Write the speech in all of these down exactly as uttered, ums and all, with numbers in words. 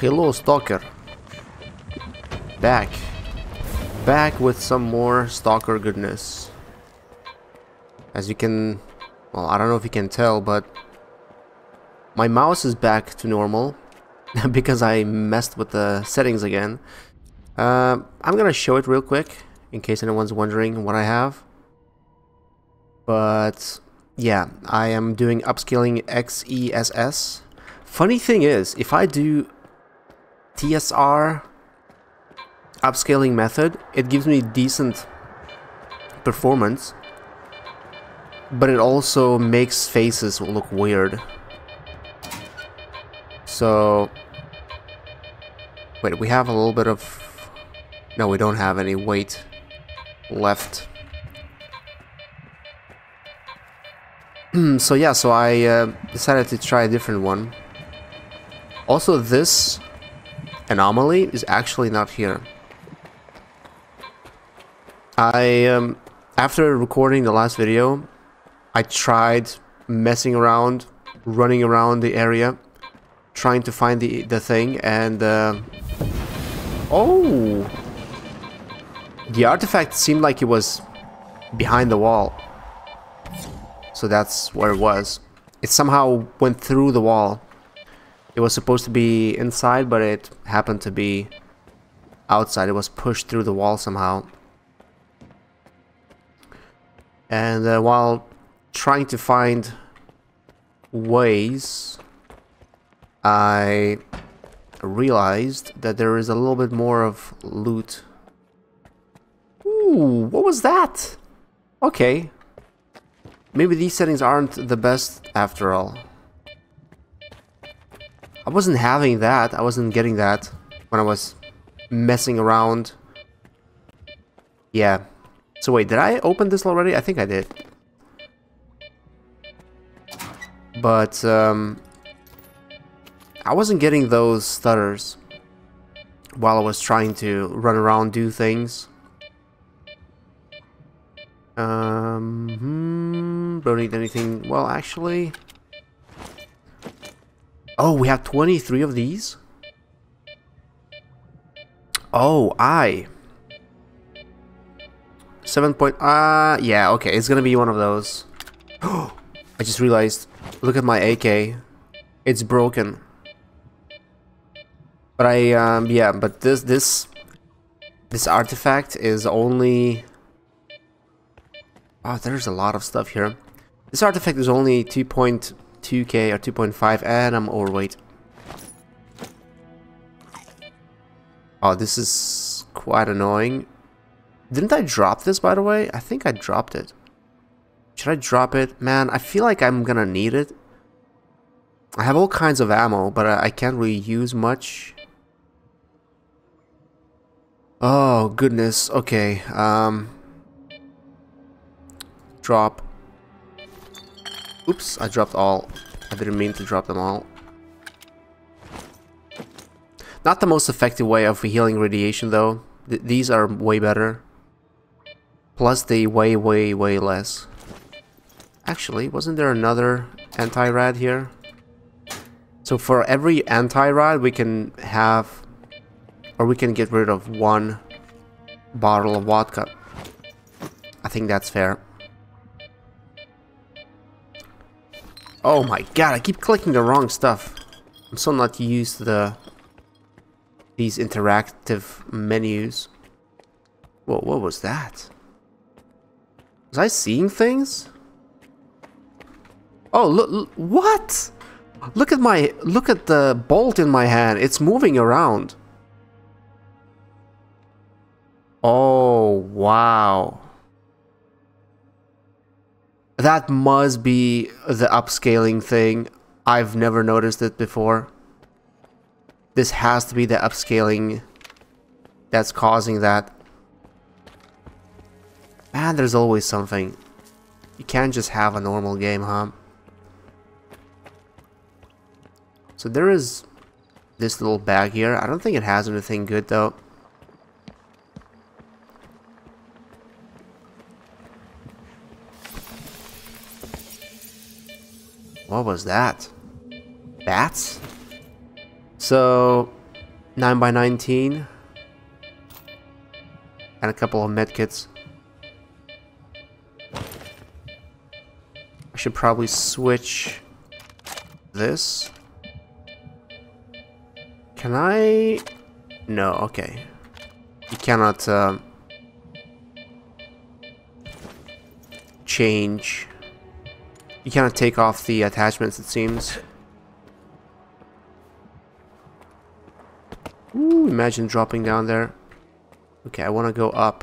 Hello, Stalker. Back. Back with some more Stalker goodness. As you can... Well, I don't know if you can tell, but... my mouse is back to normal. Because I messed with the settings again. Uh, I'm gonna show it real quick, in case anyone's wondering what I have. But... yeah, I am doing upscaling X E S S. Funny thing is, if I do T S R upscaling method, it gives me decent performance, but it also makes faces look weird. So... wait, we have a little bit of... no, we don't have any weight left. So yeah, so I uh, decided to try a different one. Also, this anomaly is actually not here. I, um, after recording the last video, I tried messing around, running around the area, trying to find the, the thing, and... Uh, oh! The artifact seemed like it was behind the wall. So that's where it was. It somehow went through the wall. It was supposed to be inside, but it happened to be outside. It was pushed through the wall somehow. And uh, while trying to find ways, I realized that there is a little bit more of loot. Ooh, what was that? Okay. Maybe these settings aren't the best after all. I wasn't having that, I wasn't getting that when I was messing around. Yeah. So wait, did I open this already? I think I did. But, um... I wasn't getting those stutters while I was trying to run around, do things. Um... Hmm, don't need anything... well, actually... oh, we have twenty-three of these? Oh, I... seven point... Ah, uh, yeah, okay, it's gonna be one of those. I just realized, look at my A K. It's broken. But I, um, yeah, but this, this... this artifact is only... oh, there's a lot of stuff here. This artifact is only two point two K or two point five, and I'm overweight. Oh, this is quite annoying. Didn't I drop this, by the way? I think I dropped it. Should I drop it? Man, I feel like I'm gonna need it. I have all kinds of ammo, but I can't really use much. Oh, goodness. Okay, um... drop. Oops, I dropped all. I didn't mean to drop them all. Not the most effective way of healing radiation, though. Th these are way better. Plus, they weigh way, way less. Actually, wasn't there another anti-rad here? So for every anti-rad, we can have... or we can get rid of one bottle of vodka. I think that's fair. Oh my god, I keep clicking the wrong stuff. I'm so not used to the these interactive menus. Whoa, what was that? Was I seeing things? Oh, look, look what? Look at my look at the bolt in my hand. It's moving around. Oh, wow. That must be the upscaling thing. I've never noticed it before. This has to be the upscaling that's causing that. Man, there's always something. You can't just have a normal game, huh? So there is this little bag here. I don't think it has anything good, though. What was that? Bats? So, nine by nineteen. And a couple of medkits. I should probably switch this. Can I? No, okay. You cannot uh, change. You cannot take off the attachments, it seems. Ooh, imagine dropping down there. Okay, I want to go up.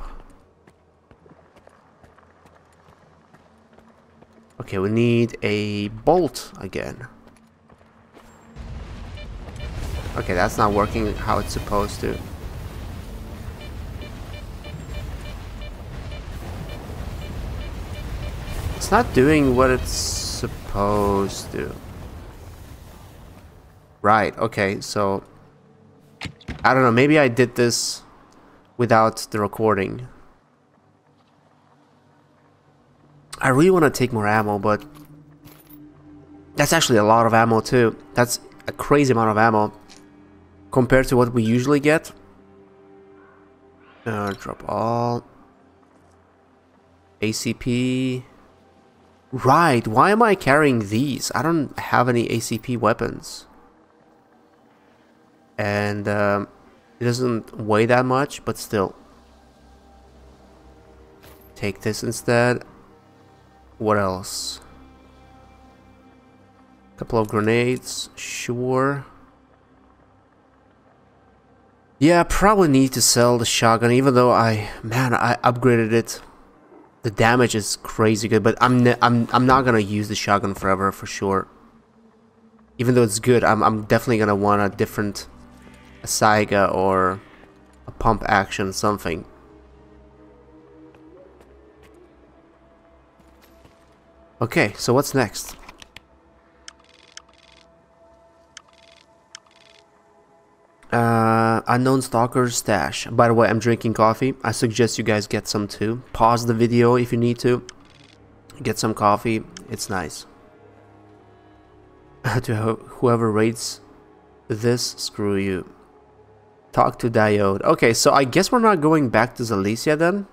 Okay, we need a bolt again. Okay, that's not working how it's supposed to. It's not doing what it's supposed to. Right, okay, so... I don't know, maybe I did this without the recording. I really want to take more ammo, but... that's actually a lot of ammo too. That's a crazy amount of ammo compared to what we usually get. Uh, drop all. A C P. Right, why am I carrying these? I don't have any A C P weapons. And um, it doesn't weigh that much, but still. Take this instead. What else? A couple of grenades, sure. Yeah, I probably need to sell the shotgun, even though I, man, I upgraded it. The damage is crazy good, but I'm I'm I'm not gonna use the shotgun forever for sure. Even though it's good, I'm I'm definitely gonna want a different, a Saiga or a pump action something. Okay, so what's next? Uh, unknown stalker's stash. By the way, I'm drinking coffee. I suggest you guys get some too. Pause the video if you need to. Get some coffee. It's nice. To whoever raids this, screw you. Talk to Diode. Okay, so I guess we're not going back to Zalicia then.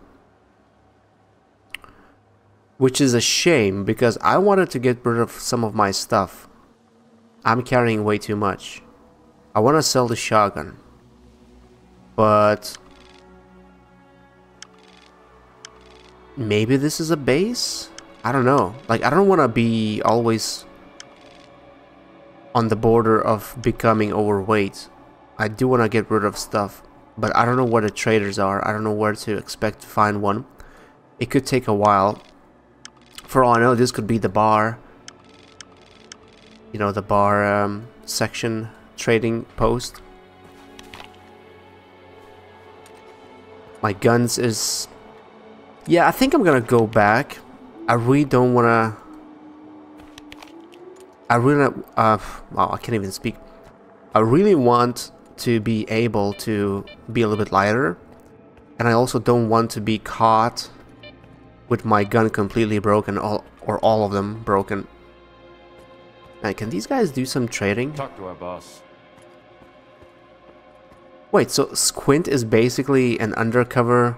Which is a shame because I wanted to get rid of some of my stuff. I'm carrying way too much. I want to sell the shotgun, but maybe this is a base? I don't know. Like, I don't want to be always on the border of becoming overweight. I do want to get rid of stuff, but I don't know where the traders are. I don't know where to expect to find one. It could take a while. For all I know, this could be the bar. You know, the bar um, section. Trading post. My guns is... yeah, I think I'm gonna go back. I really don't wanna... I really... Uh, wow, I can't even speak. I really want to be able to be a little bit lighter. And I also don't want to be caught with my gun completely broken, all, or all of them broken. Man, can these guys do some trading? Talk to our boss. Wait, so Squint is basically an undercover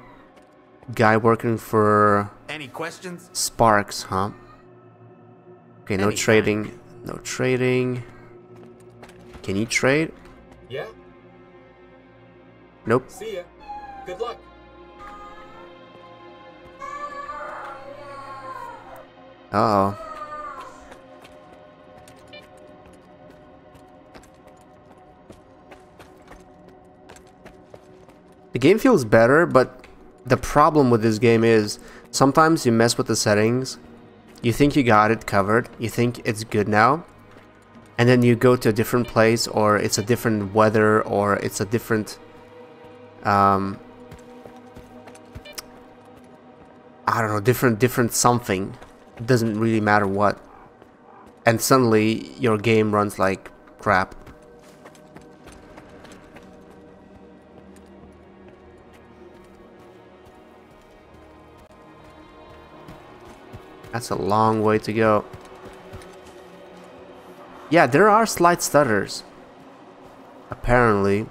guy working for any questions? Sparks, huh? Okay, no Anything. trading. No trading. Can you trade? Yeah. Nope. See ya. Good luck. Uh oh. The game feels better, but the problem with this game is sometimes you mess with the settings, you think you got it covered, you think it's good now, and then you go to a different place, or it's a different weather, or it's a different... Um, I don't know, different, different something. It doesn't really matter what. And suddenly your game runs like crap. That's a long way to go. Yeah, there are slight stutters. Apparently.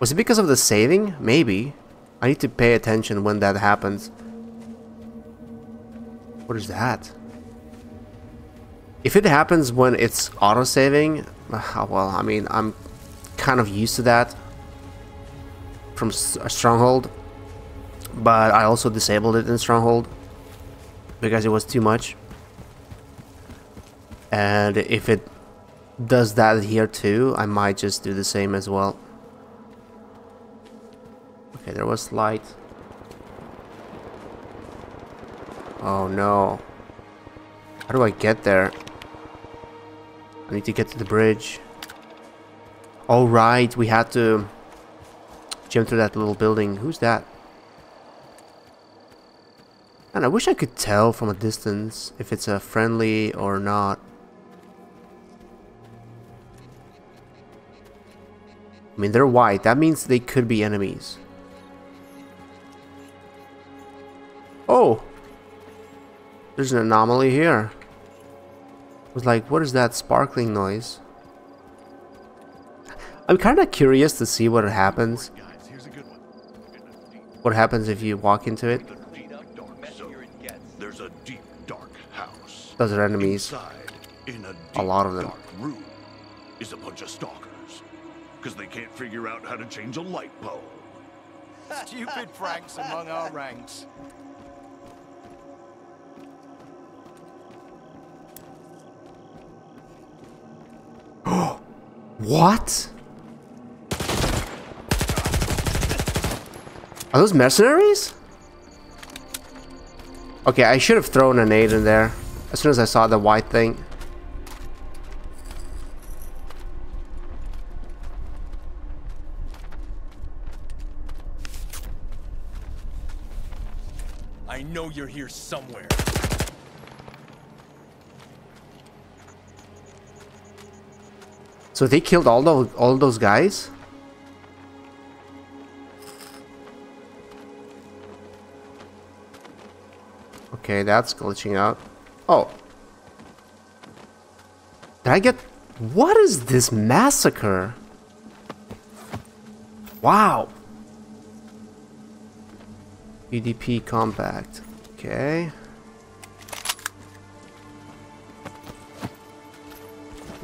Was it because of the saving? Maybe. I need to pay attention when that happens. What is that? If it happens when it's auto-saving, well, I mean, I'm kind of used to that from Stronghold, but I also disabled it in Stronghold because it was too much. And if it does that here too, I might just do the same as well. Okay, there was light. Oh no. How do I get there? I need to get to the bridge. All right, we had to jump through that little building. Who's that? And I wish I could tell from a distance if it's a friendly or not. I mean, they're white. That means they could be enemies. Oh! There's an anomaly here. I was like, what is that sparkling noise? I'm kind of curious to see what happens. What happens if you walk into it? There's a deep dark house. Those are enemies. Inside, in a, deep, a lot of them. Dark room is a bunch of stalkers because they can't figure out how to change a light bulb. Stupid pranks among our ranks. What? Are those mercenaries? Okay, I should have thrown a nade in there as soon as I saw the white thing. I know you're here somewhere. So they killed all those all those guys? Okay, that's glitching out. Oh. Did I get... What is this massacre? Wow. U D P compact. Okay.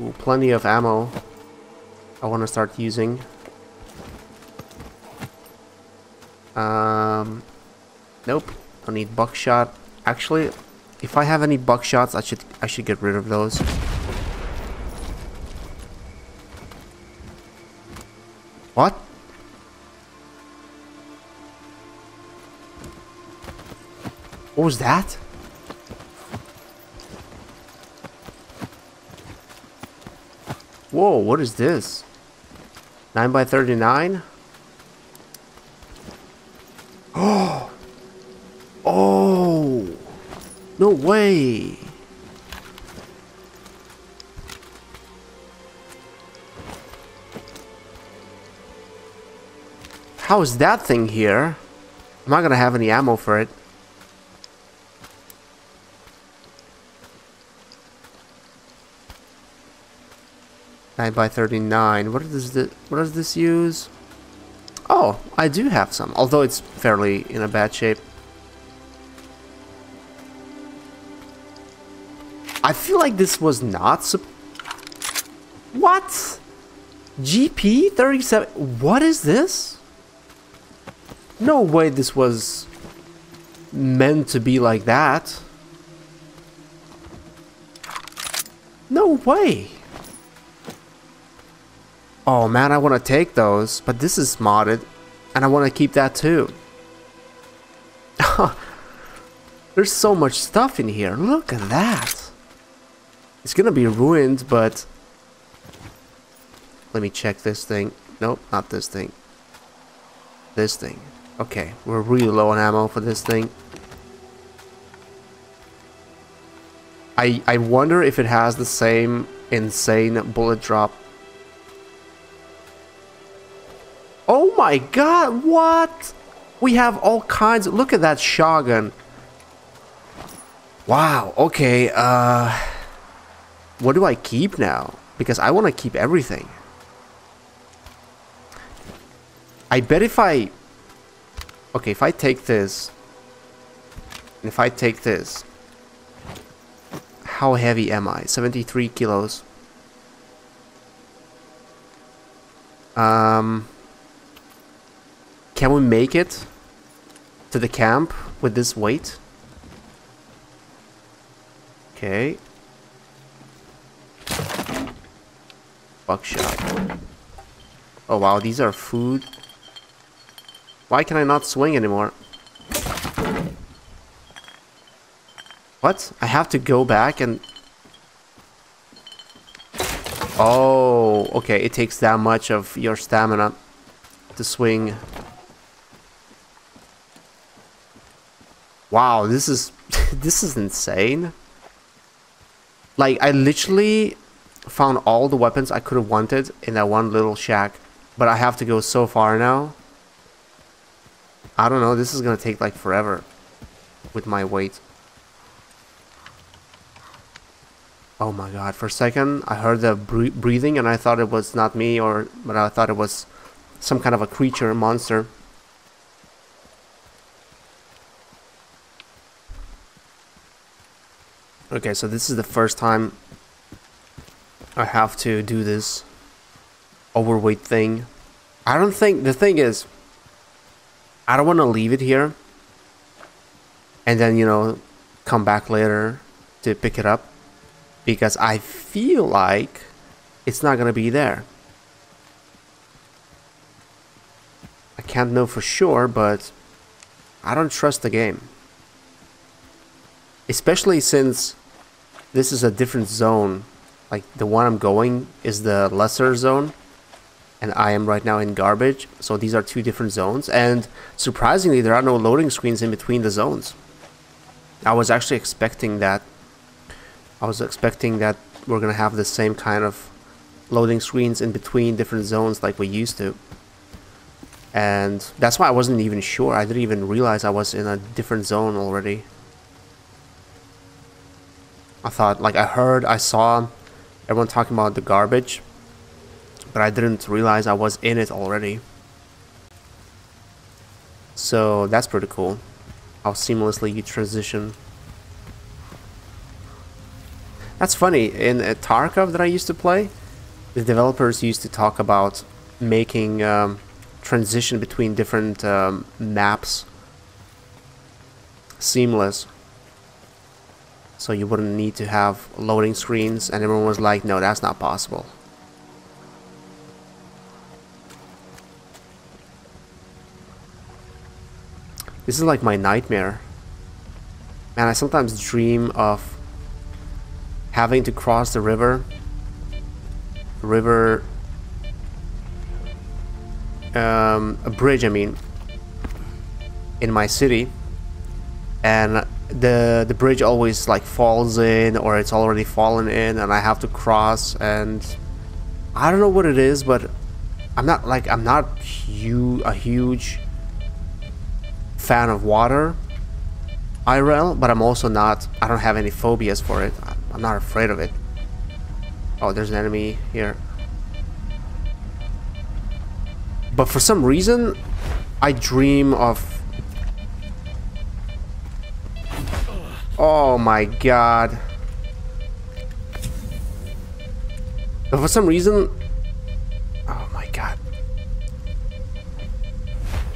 Ooh, plenty of ammo. I want to start using. Um, nope. Don't need buckshot. Actually, if I have any buckshots, I should I should get rid of those. What? What was that? Whoa, what is this? nine by thirty-nine? Oh! Oh! No way! How is that thing here? I'm not gonna have any ammo for it. nine by thirty-nine. What does this what does this use? Oh, I do have some, although it's fairly in a bad shape. I feel like this was not sup- What? G P thirty-seven? What is this? No way this was meant to be like that. No way. Oh man, I want to take those, but this is modded, and I want to keep that too. There's so much stuff in here. Look at that. It's gonna be ruined, but let me check this thing. Nope, not this thing. This thing. Okay, we're really low on ammo for this thing. I I wonder if it has the same insane bullet drop. Oh my god, what? We have all kinds of, look at that shotgun. Wow, okay, uh... what do I keep now? Because I want to keep everything. I bet if I... Okay, if I take this... And if I take this... How heavy am I? seventy-three kilos. Um... Can we make it to the camp with this weight? Okay. Buckshot. Oh wow, these are food. Why can I not swing anymore? What? I have to go back and... Oh, okay, it takes that much of your stamina to swing. Wow, this is this is insane. Like, I literally found all the weapons I could have wanted in that one little shack, but I have to go so far now. I don't know, this is gonna take like forever with my weight. Oh my god, for a second I heard the breathing and I thought it was not me, or but I thought it was some kind of a creature, a monster. Okay, so this is the first time I have to do this overweight thing. I don't think... The thing is, I don't want to leave it here and then, you know, come back later to pick it up, because I feel like it's not going to be there. I can't know for sure, but I don't trust the game. Especially since... This is a different zone. Like, the one I'm going is the lesser zone, and I am right now in garbage, so these are two different zones, and surprisingly there are no loading screens in between the zones. I was actually expecting that. I was expecting that we're gonna have the same kind of loading screens in between different zones like we used to, and that's why I wasn't even sure. I didn't even realize I was in a different zone already. I thought, like, I heard, I saw everyone talking about the garbage, but I didn't realize I was in it already. So that's pretty cool, how seamlessly you transition. That's funny, in uh, Tarkov that I used to play, the developers used to talk about making um, transition between different um, maps seamless. So you wouldn't need to have loading screens, and everyone was like, no, that's not possible. This is like my nightmare. Man, I sometimes dream of having to cross the river. The river... Um, a bridge, I mean. In my city. And... the the bridge always like falls in, or it's already fallen in, and I have to cross, and I don't know what it is, but I'm not like I'm not hu a huge fan of water I R L, but I'm also not I don't have any phobias for it. I'm not afraid of it. Oh, there's an enemy here, but for some reason I dream of... Oh my god. But for some reason... Oh my god.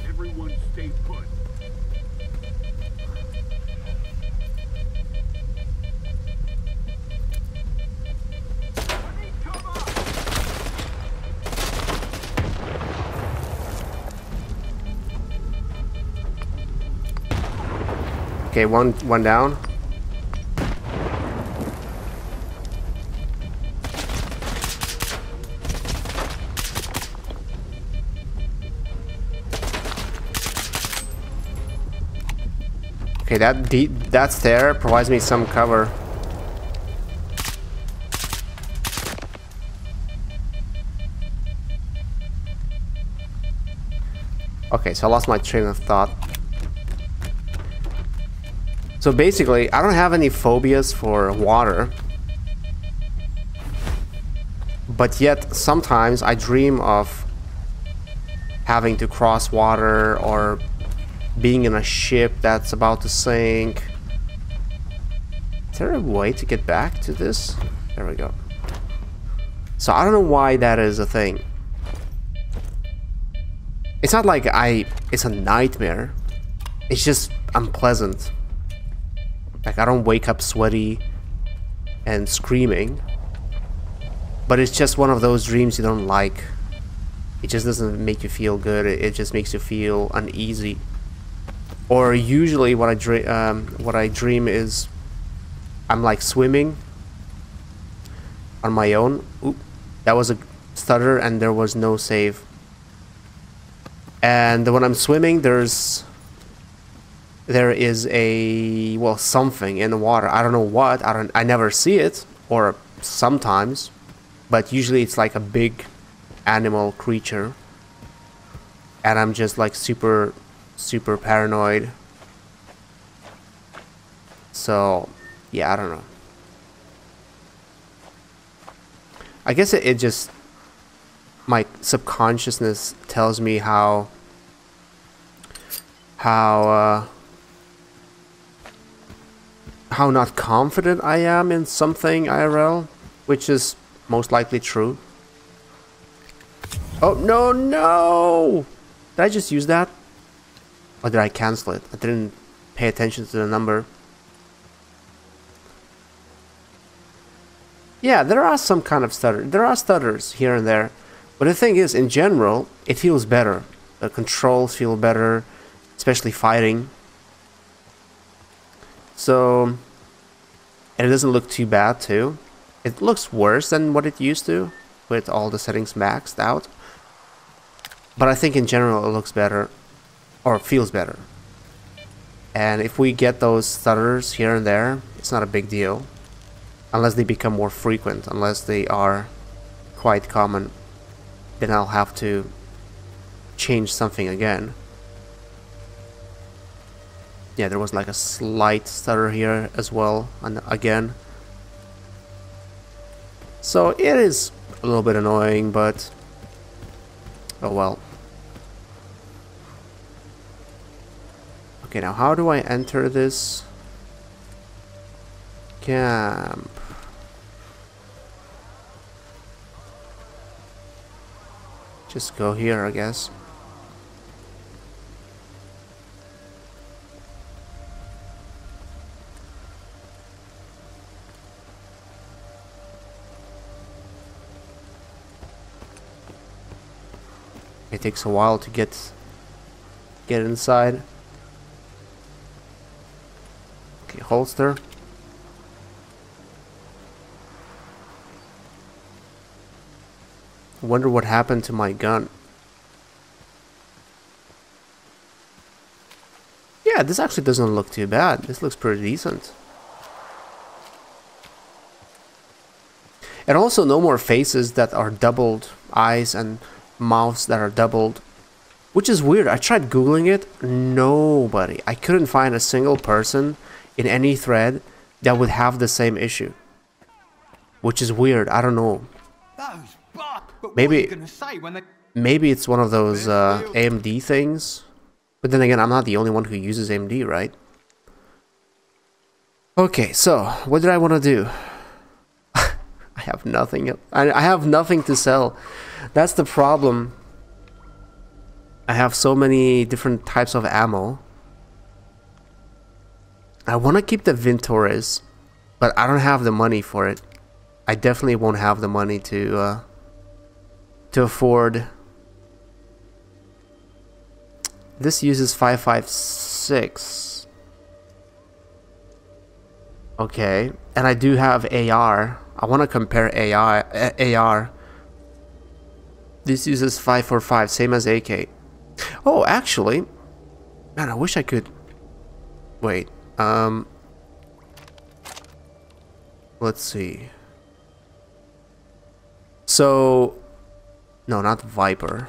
Everyone stay put. Okay, one one down. Okay, that de that stair provides me some cover. Okay, so I lost my train of thought. So basically, I don't have any phobias for water, but yet sometimes I dream of having to cross water or being in a ship that's about to sink. Is there a way to get back to this? There we go. So I don't know why that is a thing. It's not like I... it's a nightmare. It's just unpleasant. Like, I don't wake up sweaty and screaming. But it's just one of those dreams you don't like. It just doesn't make you feel good. It just makes you feel uneasy. Or usually what I dream, um, what I dream is I'm like swimming on my own. Oop, that was a stutter and there was no save. And when I'm swimming, there's there is a well something in the water. I don't know what. I don't. I never see it, or sometimes, but usually it's like a big animal creature, and I'm just like super, super paranoid. So yeah, I don't know. I guess it, it just... my subconsciousness tells me how... How... Uh, how not confident I am in something I R L. Which is most likely true. Oh, no, no! Did I just use that? Or did I cancel it? I didn't pay attention to the number. Yeah, there are some kind of stutter. There are stutters here and there. But the thing is, in general, it feels better. The controls feel better, especially fighting. So, and it doesn't look too bad, too. It looks worse than what it used to, with all the settings maxed out. But I think in general it looks better, or feels better. And if we get those stutters here and there, it's not a big deal. Unless they become more frequent, unless they are quite common, then I'll have to change something again. Yeah, there was like a slight stutter here as well, and again. So it is a little bit annoying, but oh well. Okay, now how do I enter this camp? Just go here, I guess. It takes a while to get get inside. Okay, holster. Wonder what happened to my gun. Yeah, this actually doesn't look too bad. This looks pretty decent. And also no more faces that are doubled, eyes and mouths that are doubled, which is weird. I tried Googling it. Nobody. I couldn't find a single person in any thread that would have the same issue, which is weird. I don't know. Maybe, maybe it's one of those uh, A M D things, but then again, I'm not the only one who uses A M D, right? Okay, so what did I want to do? I have nothing. I, I have nothing to sell. That's the problem. I have so many different types of ammo. I want to keep the Vintorez, but I don't have the money for it. I definitely won't have the money to... Uh, to afford. This uses five five six. Okay, and I do have A R. I want to compare A R. This uses five four five, same as A K. Oh, actually, man, I wish I could. Wait, um, let's see. So. No, not Viper.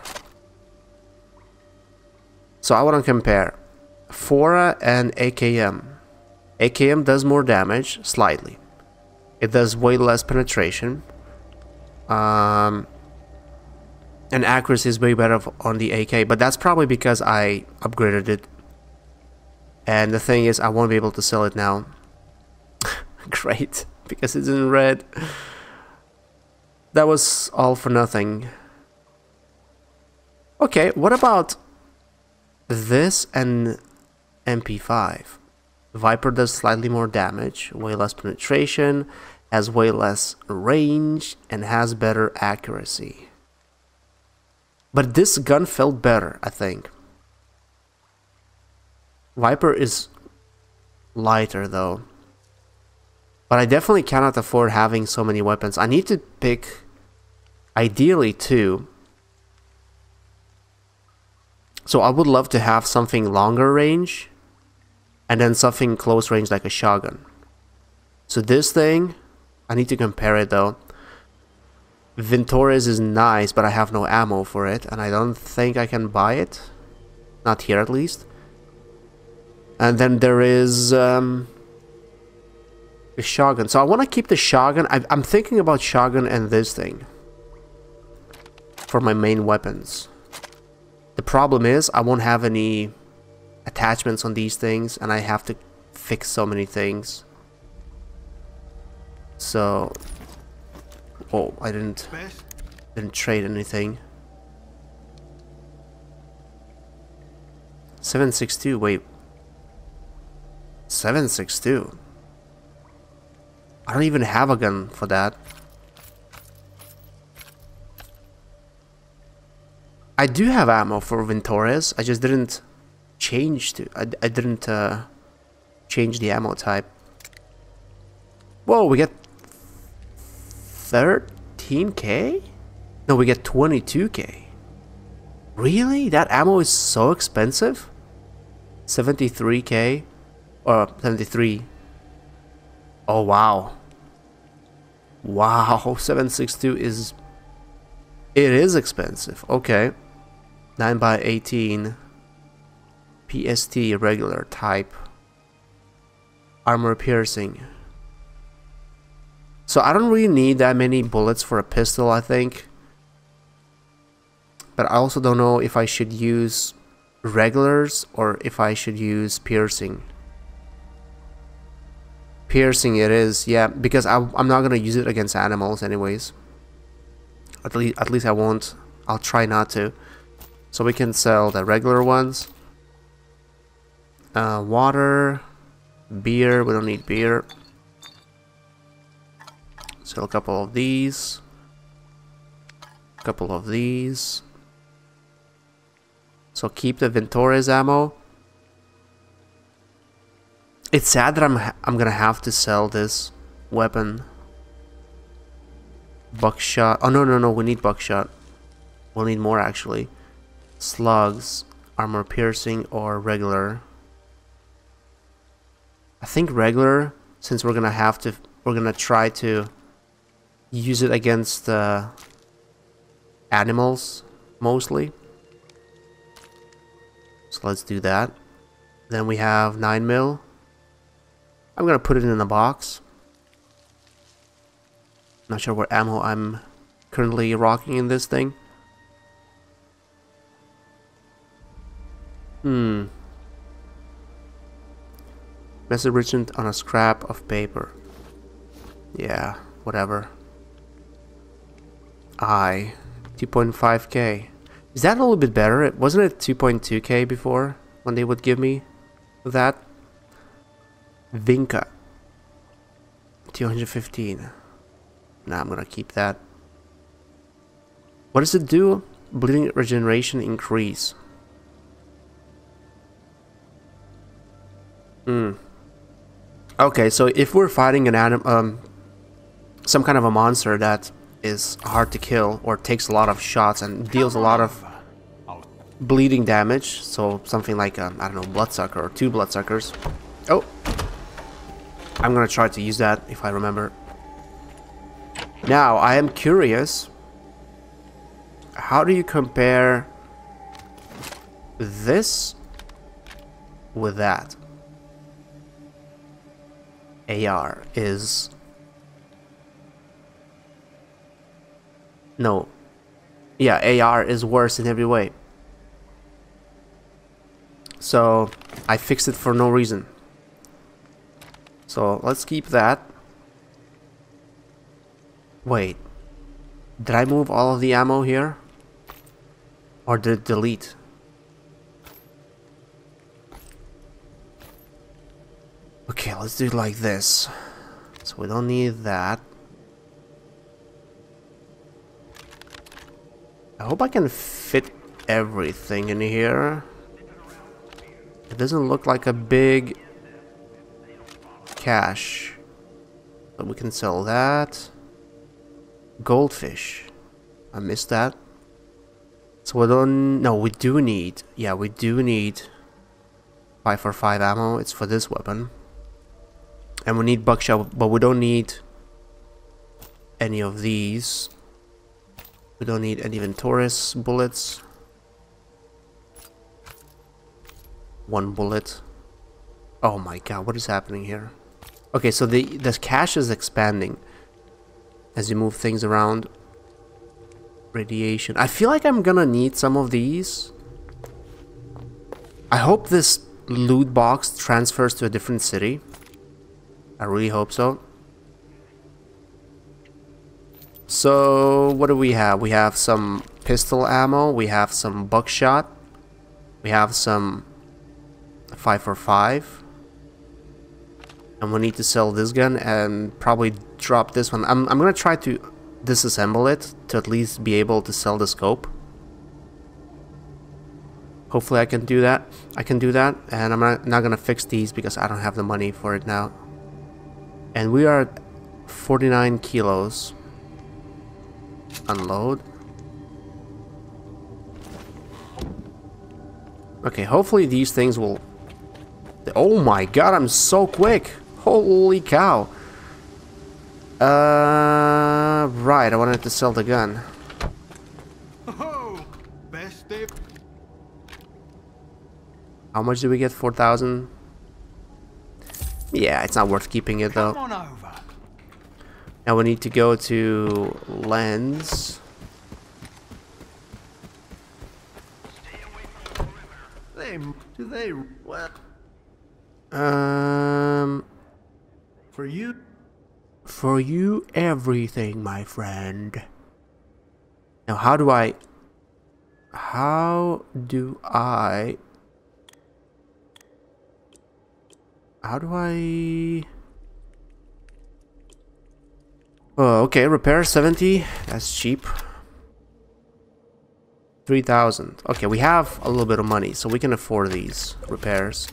So I want to compare Fora and A K M. A K M does more damage, slightly. It does way less penetration. Um, and accuracy is way better on the A K, but that's probably because I upgraded it. And the thing is, I won't be able to sell it now. Great, because it's in red. That was all for nothing. Okay, what about this and M P five? Viper does slightly more damage, way less penetration, has way less range, and has better accuracy. But this gun felt better, I think. Viper is lighter though. But I definitely cannot afford having so many weapons. I need to pick, ideally, two. So I would love to have something longer range, and then something close range like a shotgun. So this thing, I need to compare it though. Vintorez is nice, but I have no ammo for it, and I don't think I can buy it. Not here at least. And then there is... Um, shotgun. So I want to keep the shotgun. I, I'm thinking about shotgun and this thing for my main weapons. The problem is I won't have any attachments on these things, and I have to fix so many things. So, oh, I didn't didn't trade anything. seven six two. Wait, seven six two. I don't even have a gun for that. I do have ammo for Vintorez. I just didn't change to... I, I didn't uh, change the ammo type. Whoa, we get thirteen K? No, we get twenty-two K. Really? That ammo is so expensive? seventy-three K? Or seventy-three. Oh, wow. Wow, seven six two is... It is expensive. Okay. nine by eighteen. P S T, regular type. Armor piercing. So I don't really need that many bullets for a pistol, I think. But I also don't know if I should use regulars or if I should use piercing. Piercing it is, yeah, because I, I'm not gonna use it against animals anyways. At least, at least I won't. I'll try not to. So we can sell the regular ones. Uh, water, beer. We don't need beer. Sell a couple of these. A couple of these. So keep the Vintorez ammo. It's sad that I'm ha I'm gonna have to sell this weapon. Buckshot. Oh no no no! We need buckshot. We'll need more actually. Slugs, armor piercing, or regular. I think regular, since we're gonna have to. We're gonna try to use it against uh, animals mostly. So let's do that. Then we have nine mil. I'm gonna put it in a box. Not sure what ammo I'm currently rocking in this thing. Hmm. Message written on a scrap of paper. Yeah, whatever. I two point five K. Is that a little bit better? It wasn't it two point two K before when they would give me that? Vinka two hundred fifteen. Nah, I'm gonna keep that. What does it do? Bleeding regeneration increase. Hmm. Okay, so if we're fighting an anim um some kind of a monster that is hard to kill or takes a lot of shots and deals a lot of bleeding damage, so something like a, I don't know, bloodsucker or two bloodsuckers. Oh. I'm gonna try to use that if I remember. Now, I am curious. How do you compare this with that? A R is... No. yeah, A R is worse in every way. So I fixed it for no reason. So let's keep that. Wait, did I move all of the ammo here? Or did it delete? Okay, let's do it like this. So we don't need that. I hope I can fit everything in here. It doesn't look like a big cache. But we can sell that. Goldfish. I missed that. So we don't... No, we do need... Yeah, we do need five forty-five ammo. It's for this weapon. And we need buckshot, but we don't need any of these. We don't need any Vintorez bullets. One bullet. Oh my god, what is happening here? Okay, so the, the cache is expanding as you move things around. Radiation. I feel like I'm gonna need some of these. I hope this loot box transfers to a different city. I really hope so. So, what do we have? We have some pistol ammo, we have some buckshot, we have some five forty-five, and we need to sell this gun and probably drop this one. I'm, I'm gonna try to disassemble it to at least be able to sell the scope. Hopefully I can do that. I can do that, and I'm not, not gonna fix these because I don't have the money for it now. And we are at forty-nine kilos. Unload. Okay, hopefully these things will... Oh my god, I'm so quick! Holy cow! Uh, right, I wanted to sell the gun. How much did we get? four thousand? Yeah, it's not worth keeping it though. Now we need to go to lens. They, do they what? Um. For you. For you, everything, my friend. Now, how do I? How do I? How do I? Oh, okay, repair seventy. That's cheap. three thousand. Okay, we have a little bit of money, so we can afford these repairs.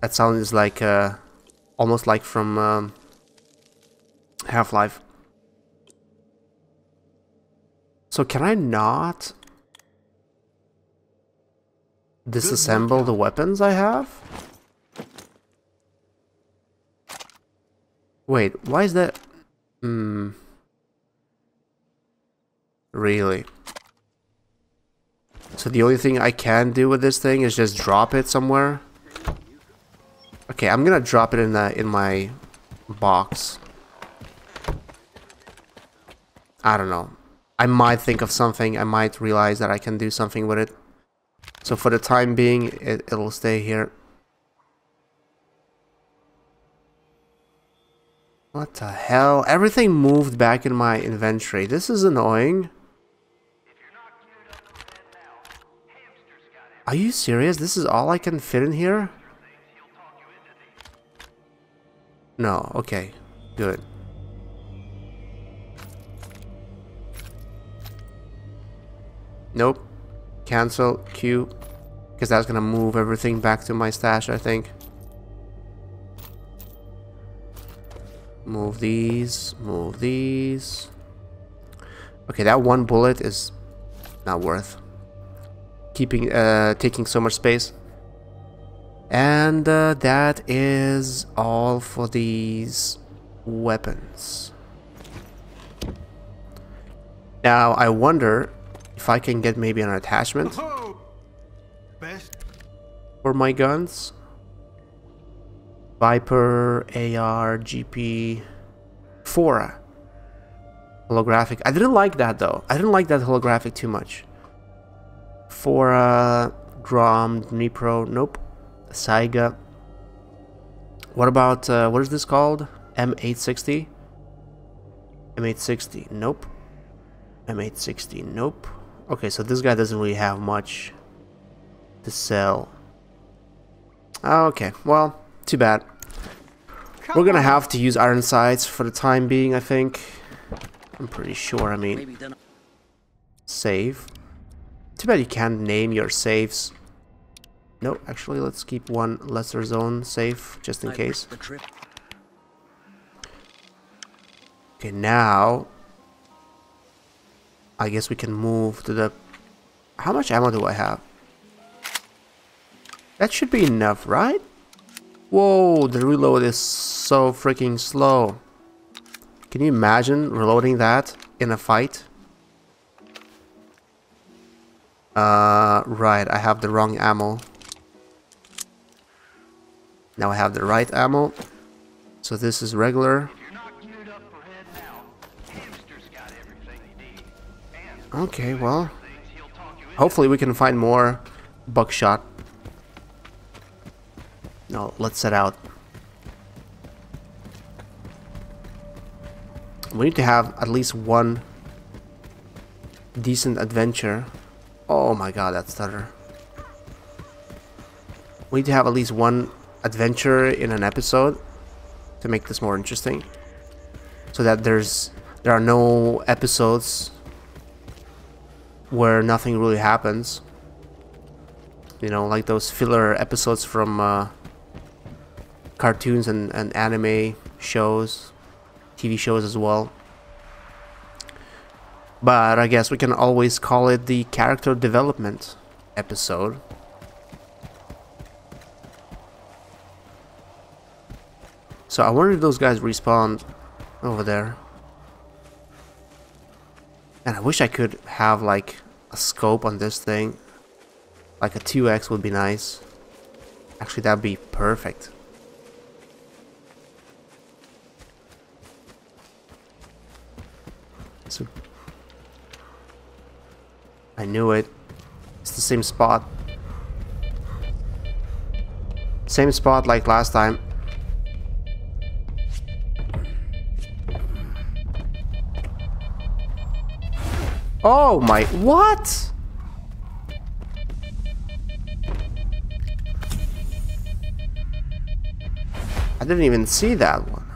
That sound is like uh, almost like from um, Half-Life. So can I not disassemble the weapons I have? Wait, why is that? Hmm. Really? So the only thing I can do with this thing is just drop it somewhere? Okay, I'm gonna drop it in the, in my box. I don't know. I might think of something. I might realize that I can do something with it. So for the time being, it, it'll stay here. What the hell? Everything moved back in my inventory. This is annoying. Are you serious? This is all I can fit in here? No, okay. Good. Nope. Cancel Q. Because that's gonna move everything back to my stash, I think. Move these, move these. Okay, that one bullet is not worth keeping, uh, taking so much space. And uh, that is all for these weapons. Now I wonder if I can get maybe an attachment for my guns. Viper, A R, G P, Fora. holographic. I didn't like that though. I didn't like that holographic too much. For uh, Grom, Dnipro, nope. Saiga. What about, uh, what is this called? M eight sixty? M eight sixty, nope. M eight sixty, nope. Okay, so this guy doesn't really have much to sell. Okay, well, too bad. We're gonna have to use iron sights for the time being, I think. I'm pretty sure, I mean. Save. Too bad you can't name your saves. No, actually, let's keep one lesser zone safe, just in case. Okay, now... I guess we can move to the... How much ammo do I have? That should be enough, right? Whoa, the reload is so freaking slow. Can you imagine reloading that in a fight? Uh, right, I have the wrong ammo. Now I have the right ammo. So this is regular. Okay, well, hopefully we can find more buckshot. No, let's set out. We need to have at least one decent adventure. Oh my god, that stutter. We need to have at least one adventure in an episode to make this more interesting. So that there's there are no episodes where nothing really happens, you know, like those filler episodes from uh, cartoons and, and anime shows, T V shows as well. But I guess we can always call it the character development episode. So I wonder if those guys respawned over there. And I wish I could have like a scope on this thing. Like a two X would be nice. Actually, that'd be perfect. So I knew it. It's the same spot. Same spot like last time. Oh my, what? I didn't even see that one.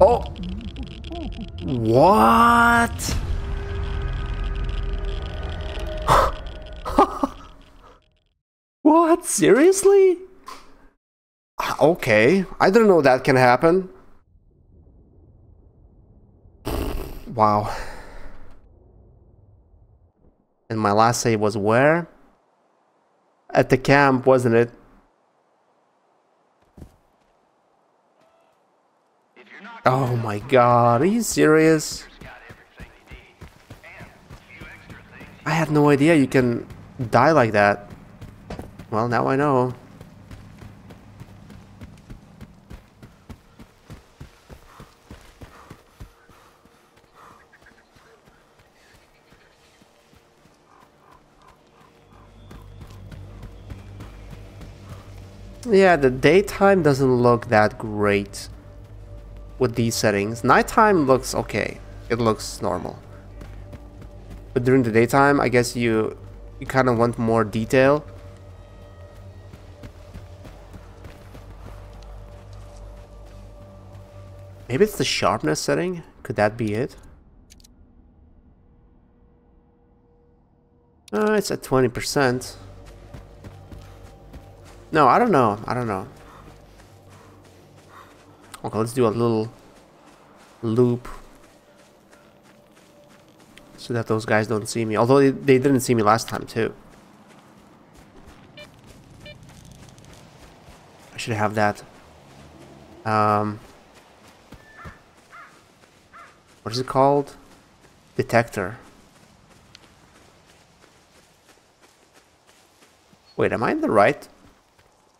Oh. What? What? Seriously? Okay, I didn't know that can happen. Wow. And my last save was where? At the camp, wasn't it? Oh my god, are you serious? I had no idea you can die like that. Well, now I know. Yeah, the daytime doesn't look that great with these settings. Nighttime looks okay. It looks normal. But during the daytime, I guess you you kind of want more detail. Maybe it's the sharpness setting? Could that be it? Uh, it's at twenty percent. No, I don't know. I don't know. Okay, let's do a little loop so that those guys don't see me. Although they, they didn't see me last time, too. I should have that. Um, what is it called? Detector. Wait, am I in the right?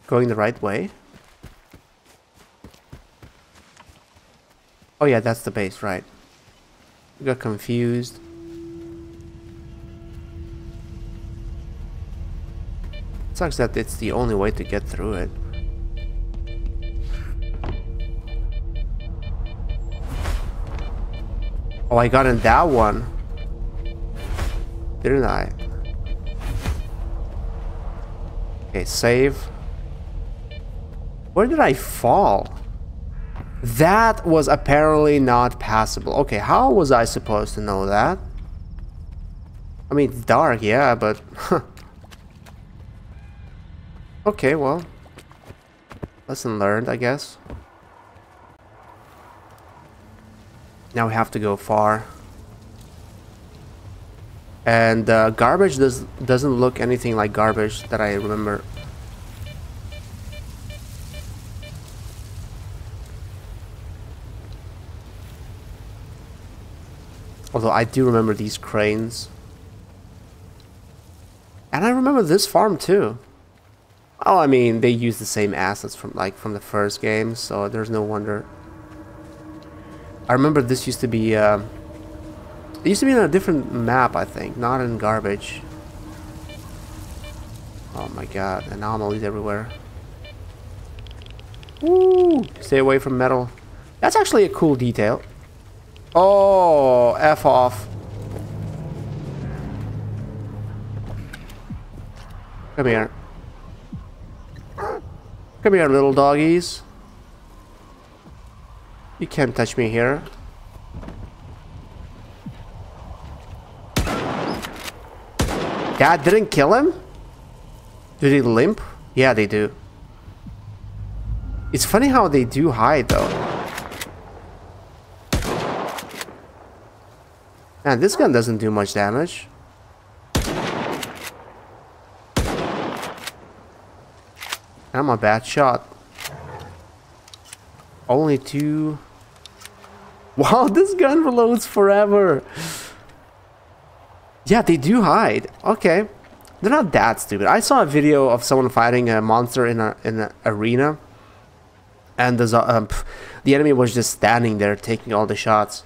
Going the right way? Oh yeah, that's the base, right. We got confused. It sucks that it's the only way to get through it. Oh, I got in that one, didn't I? Okay, save. Where did I fall? That was apparently not passable. Okay, how was I supposed to know that? I mean, it's dark, yeah, but... okay, well... lesson learned, I guess. Now we have to go far. And uh, garbage does, doesn't look anything like garbage that I remember. Although I do remember these cranes. And I remember this farm too. Oh, I mean, they use the same assets from like from the first game, so there's no wonder. I remember this used to be... Uh, it used to be on a different map, I think, not in garbage. Oh my god, anomalies everywhere. Woo! Stay away from metal. That's actually a cool detail. Oh, F off. Come here. Come here, little doggies. You can't touch me here. That didn't kill him? Do they limp? Yeah, they do. It's funny how they do hide, though. Man, this gun doesn't do much damage. I'm a bad shot. Only two... Wow, this gun reloads forever! Yeah, they do hide. Okay. They're not that stupid. I saw a video of someone fighting a monster in a, in an arena. And the, um, the enemy was just standing there taking all the shots.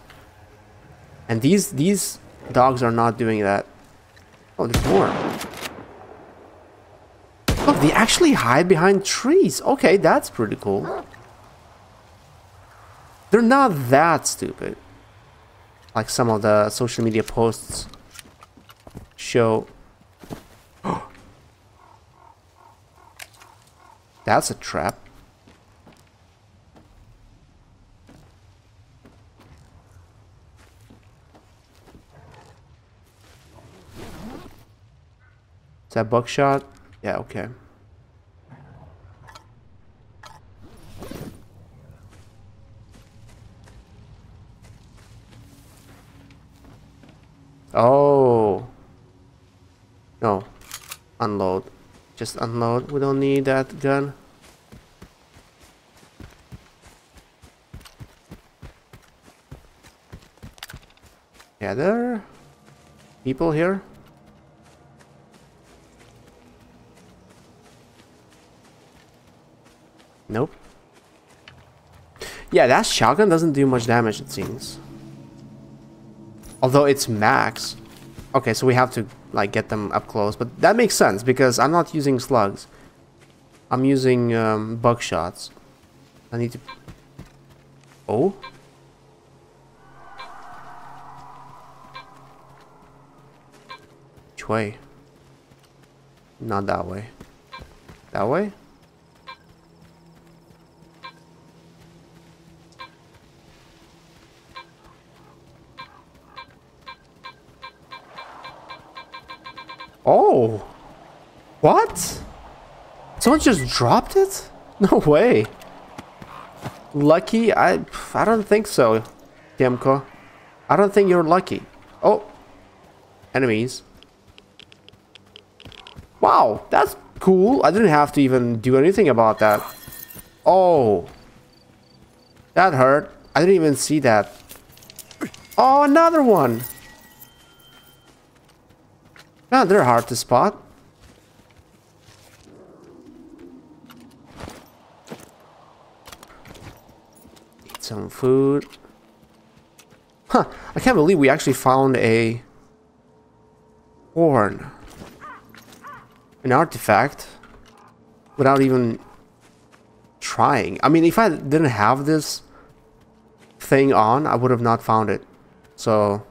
And these these dogs are not doing that. Oh, there's more. Look, they actually hide behind trees. Okay, that's pretty cool. They're not that stupid. Like some of the social media posts show. That's a trap. Is that buckshot? Yeah, okay. Oh. No. Unload. Just unload. We don't need that gun. Yeah, there are people here. Nope. Yeah, that shotgun doesn't do much damage, it seems. Although it's max. Okay, so we have to like get them up close, but that makes sense because I'm not using slugs. I'm using um, buckshots. I need to... Oh? Which way? Not that way. That way? Oh! What? Someone just dropped it? No way. Lucky? I I don't think so, Demko. I don't think you're lucky. Oh. Enemies. Wow, that's cool. I didn't have to even do anything about that. Oh. That hurt. I didn't even see that. Oh, another one. Ah, they're hard to spot. Eat some food. Huh, I can't believe we actually found a horn. An artifact. Without even trying. I mean, if I didn't have this thing on, I would have not found it. So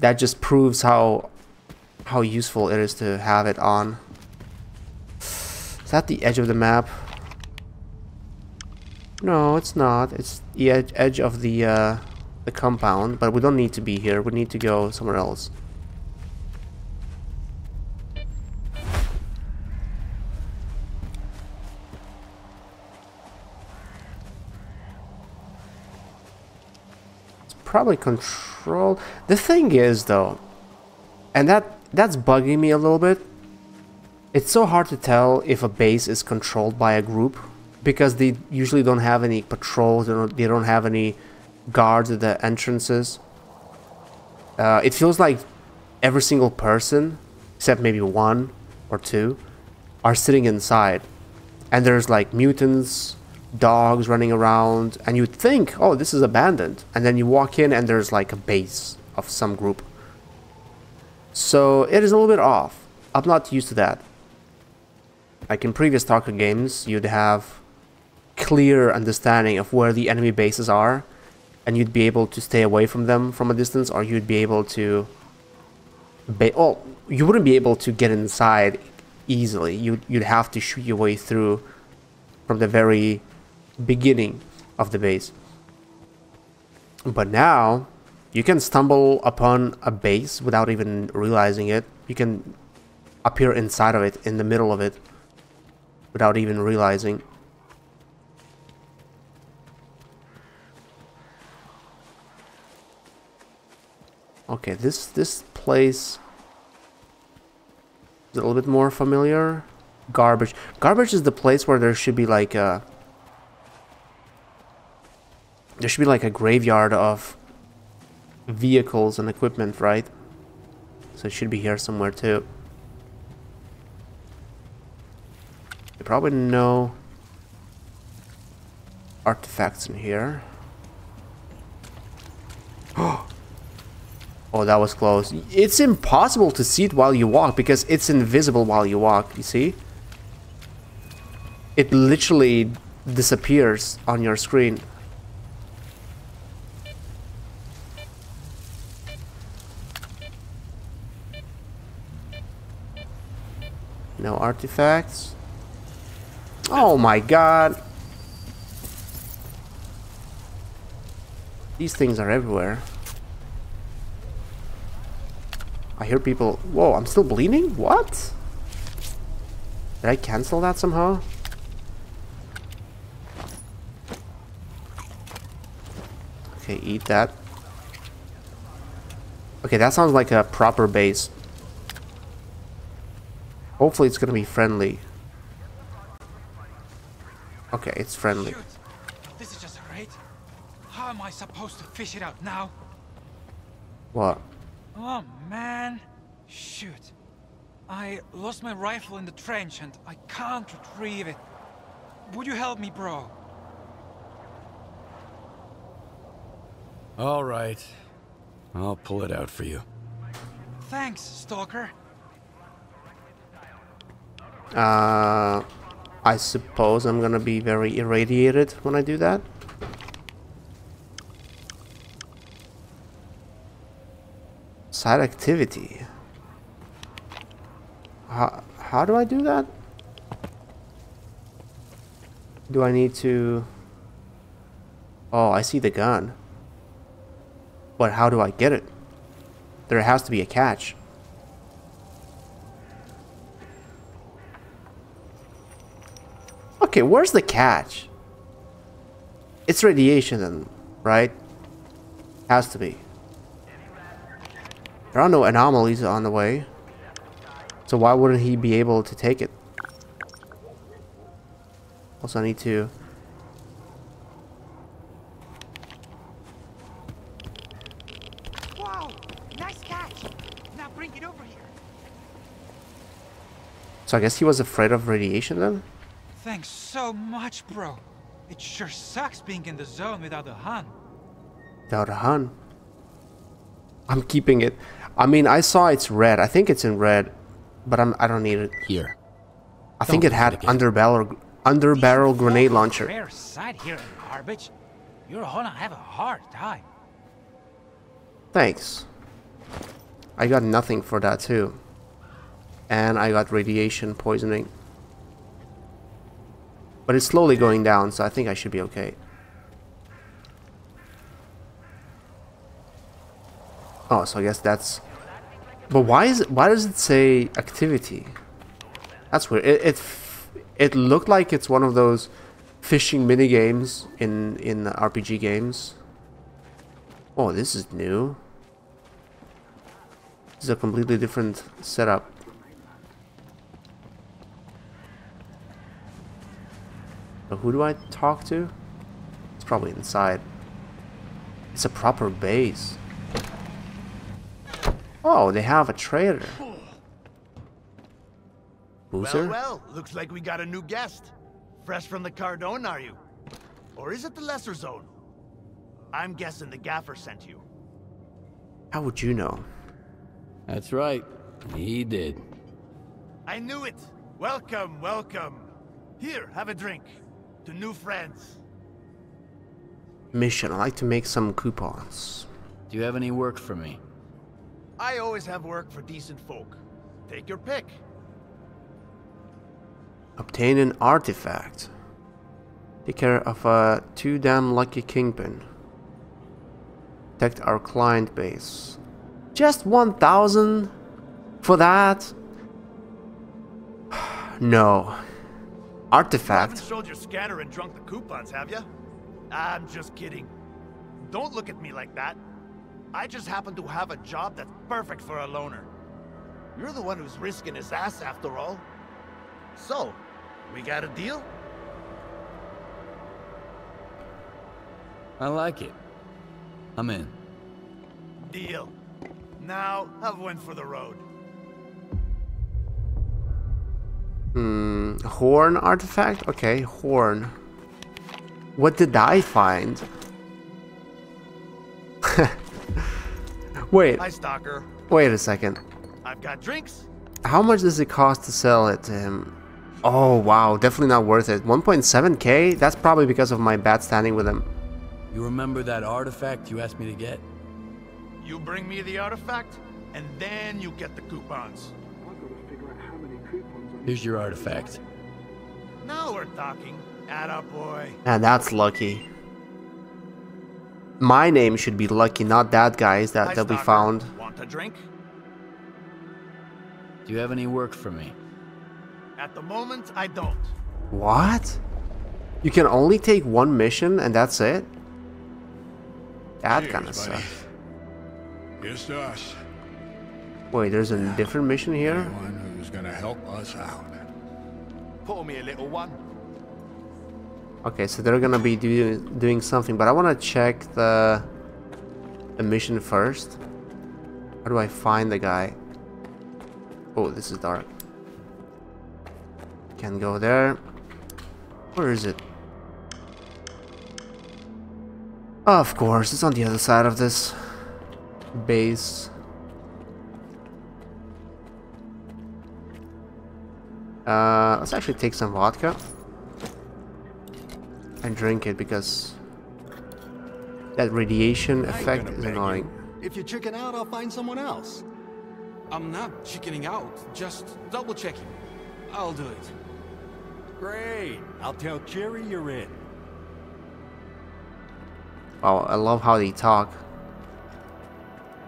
that just proves how how useful it is to have it on. Is that the edge of the map? No, it's not. It's the ed edge of the uh, the compound, but we don't need to be here. We need to go somewhere else. It's probably control. The thing is, though, and that that's bugging me a little bit. It's so hard to tell if a base is controlled by a group, because they usually don't have any patrols, they don't, they don't have any guards at the entrances. Uh, it feels like every single person, except maybe one or two, are sitting inside. And there's like mutants, dogs running around, and you think, oh, this is abandoned. And then you walk in and there's like a base of some group. So it is a little bit off. I'm not used to that. Like in previous Stalker games, you'd have clear understanding of where the enemy bases are, and you'd be able to stay away from them from a distance, or you'd be able to ba oh you wouldn't be able to get inside easily. You'd, you'd have to shoot your way through from the very beginning of the base. But now you can stumble upon a base without even realizing it. You can appear inside of it, in the middle of it, without even realizing. Okay, this this place is a little bit more familiar. Garbage. Garbage is the place where there should be like a... There should be like a graveyard of vehicles and equipment, right? So it should be here somewhere too. They probably know artifacts in here. Oh! Oh, that was close. It's impossible to see it while you walk because it's invisible while you walk, you see? It literally disappears on your screen. No artifacts. Oh my god. These things are everywhere. I hear people... Whoa, I'm still bleeding? What? Did I cancel that somehow? Okay, eat that. Okay, that sounds like a proper base. Hopefully it's gonna be friendly. Okay, it's friendly. Shoot. This is just a raid. How am I supposed to fish it out now? What? Oh man, shoot! I lost my rifle in the trench and I can't retrieve it. Would you help me, bro? All right, I'll pull it out for you. Thanks, Stalker. Uh, I suppose I'm gonna be very irradiated when I do that. Side activity. How, how do I do that? Do I need to... Oh, I see the gun. But how do I get it? There has to be a catch. Okay, where's the catch? It's radiation then, right? Has to be. There are no anomalies on the way, so why wouldn't he be able to take it? Also, I need to... Wow, nice catch. Now bring it over here. So I guess he was afraid of radiation then? Thanks so much, bro. It sure sucks being in the zone without a Hun. Darhan. I'm keeping it. I mean, I saw it's red. I think it's in red, but I'm, I don't need it. Here. I don't think it had underbarrel underbarrel grenade launcher. Rare sight here in Garbage. You're gonna have a hard time. Thanks. I got nothing for that too. And I got radiation poisoning. But it's slowly going down, so I think I should be okay. Oh, so I guess that's... But why is it, why does it say activity? That's weird. It, it it looked like it's one of those fishing mini games in in R P G games. Oh, this is new. This is a completely different setup. So who do I talk to? It's probably inside. It's a proper base. Oh, they have a traitor. Boozer? Well, well, looks like we got a new guest. Fresh from the Cardone, are you? Or is it the Lesser Zone? I'm guessing the gaffer sent you. How would you know? That's right. He did. I knew it. Welcome, welcome. Here, have a drink. To new friends. Mission. I'd like to make some coupons. Do you have any work for me? I always have work for decent folk. Take your pick. Obtain an artifact. Take care of a too damn lucky kingpin. Protect our client base. Just one thousand for that? No. Artifact. You haven't sold your scatter and drunk the coupons, have you? I'm just kidding. Don't look at me like that. I just happen to have a job that's perfect for a loner. You're the one who's risking his ass after all. So, we got a deal? I like it. I'm in. Deal. Now, have one for the road. Hmm, horn artifact? Okay, horn. What did I find? Wait. Hi, Stalker. Wait a second. I've got drinks. How much does it cost to sell it to him? Oh wow, definitely not worth it. one point seven K? That's probably because of my bad standing with him. You remember that artifact you asked me to get? You bring me the artifact, and then you get the coupons. I've got to figure out how many coupons. Here's your artifact. Now we're talking. Atta boy. And that's lucky. My name should be Lucky, not that guy's that that we found. Want a drink? Do you have any work for me? At the moment, I don't. What? You can only take one mission and that's it? That kind of sucks. Just us. Wait, there's a now, different mission here? One who's gonna help us out. Pour me a little one. Okay, so they're gonna be do, doing something, but I wanna check the, the mission first. How do I find the guy? Oh, this is dark. Can't go there. Where is it? Of course, it's on the other side of this base. Uh, let's actually take some vodka. And drink it because that radiation effect is annoying. You. If you chicken out, I'll find someone else. I'm not chickening out, just double checking. I'll do it. Great. I'll tell Jerry you're in. Oh, I love how they talk.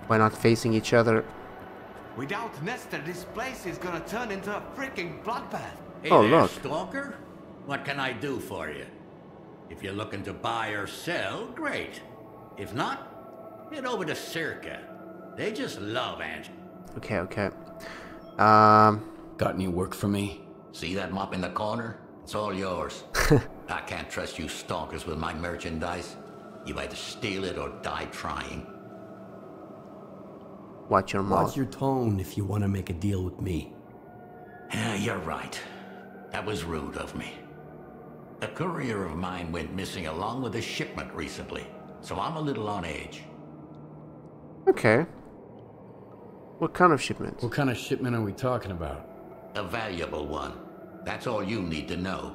Why not facing each other? Without Nestor, this place is gonna turn into a freaking bloodbath. Hey oh, there, look. Stalker? What can I do for you? If you're looking to buy or sell, great. If not, head over to Circa. They just love Angie. Okay, okay. Um, Got any work for me? See that mop in the corner? It's all yours. I can't trust you stalkers with my merchandise. You either steal it or die trying. Watch your mouth. Watch your tone if you want to make a deal with me. Yeah, you're right. That was rude of me. A courier of mine went missing along with a shipment recently. so I'm a little on edge. Okay. What kind of shipment? What kind of shipment are we talking about? A valuable one. That's all you need to know.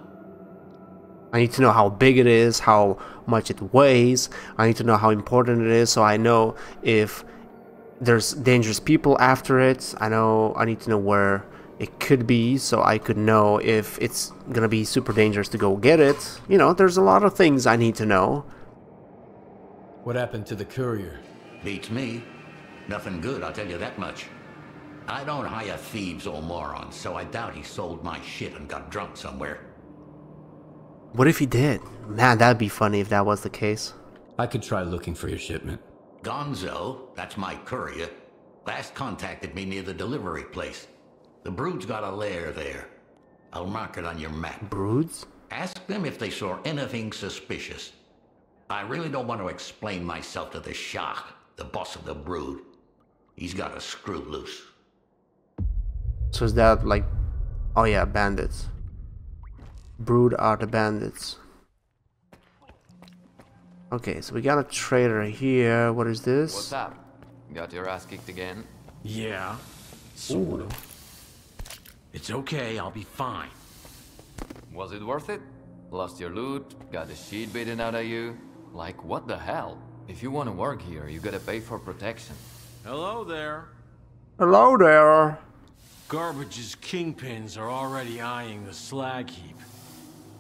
I need to know how big it is, how much it weighs. I need to know how important it is, so I know if there's dangerous people after it. I know I need to know where it could be, so I could know if it's gonna be super dangerous to go get it. You know, there's a lot of things I need to know. What happened to the courier? Beats me. Nothing good, I'll tell you that much. I don't hire thieves or morons, so I doubt he sold my shit and got drunk somewhere. What if he did? Man, that'd be funny if that was the case. I could try looking for your shipment. Gonzo, that's my courier, last contacted me near the delivery place. The Brood's got a lair there. I'll mark it on your map. Broods? Ask them if they saw anything suspicious. I really don't want to explain myself to the Shah, the boss of the Brood. He's got a screw loose. So is that like... Oh yeah, bandits. Brood are the bandits. Okay, so we got a traitor here. What is this? What's up? Got your ass kicked again? Yeah. Sort of. It's okay, I'll be fine. Was it worth it? Lost your loot, got the shit beaten out of you. Like, what the hell? If you want to work here, you gotta pay for protection. Hello there. Hello there. Garbage's kingpins are already eyeing the slag heap.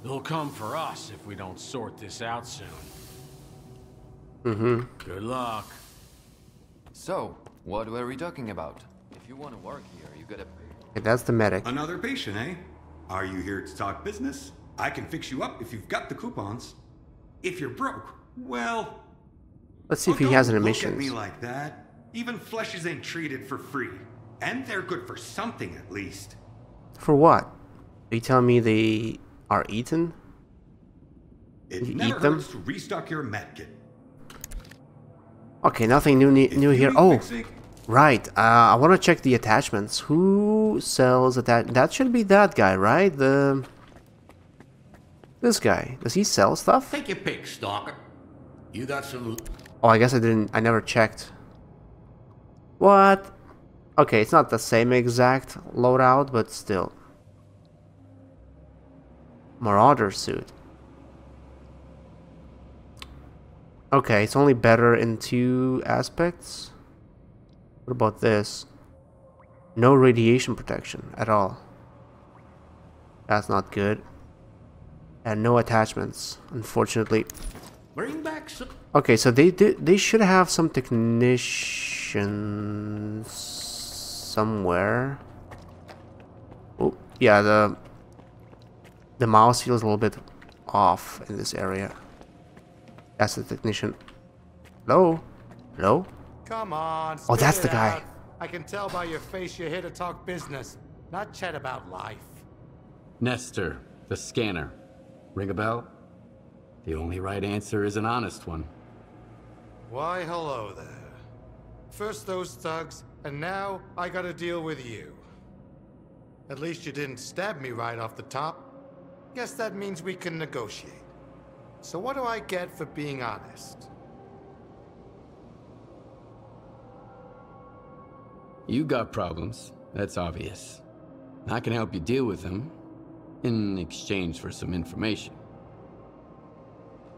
They'll come for us if we don't sort this out soon. Mm-hmm. Good luck. So, what were we talking about? If you want to work here, you gotta pay. That's the medic. Another patient, eh? Are you here to talk business? I can fix you up if you've got the coupons. If you're broke, well... Let's see if he has an admission. Don't look at me like that. Even fleshes ain't treated for free. And they're good for something, at least. For what? Are you telling me they are eaten? It you never eat them? Hurts to restock your medkit. Okay, nothing new new here. Oh, right. Uh, I want to check the attachments. Who sells attachments? That should be that guy, right? The this guy. Does he sell stuff? Take your pick, Stalker. You got some. Oh, I guess I didn't. I never checked. What? Okay, it's not the same exact loadout, but still. Marauder suit. Okay, it's only better in two aspects. What about this? No radiation protection at all. That's not good. And no attachments, unfortunately. Bring back some. Okay, so they did. They should have some technicians somewhere. Oh, yeah. The the mouse feels a little bit off in this area. That's the technician. Hello? Hello? Come on. Oh, that's the guy. Out. I can tell by your face you're here to talk business, not chat about life. Nestor, the scanner. Ring a bell? The only right answer is an honest one. Why, hello there. First those thugs, and now I gotta deal with you. At least you didn't stab me right off the top. Guess that means we can negotiate. So what do I get for being honest? You got problems, that's obvious. I can help you deal with them in exchange for some information.